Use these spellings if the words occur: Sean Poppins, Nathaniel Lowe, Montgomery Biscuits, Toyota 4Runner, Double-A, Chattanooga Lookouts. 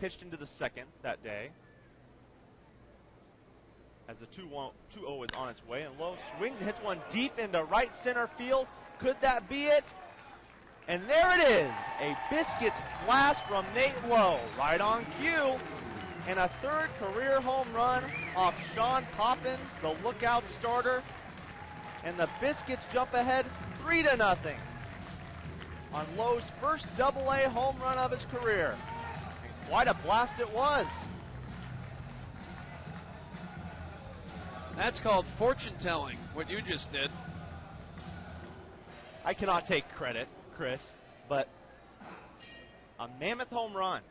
pitched into the second that day. As the 2-0 is on its way, and Lowe swings and hits one deep into right center field. Could that be it? And there it is, a Biscuits blast from Nate Lowe, right on cue, and a third career home run off Sean Poppins, the lookout starter, and the Biscuits jump ahead 3-0 on Lowe's first Double-A home run of his career. And quite a blast it was. That's called fortune-telling, what you just did. I cannot take credit, Chris, but a mammoth home run.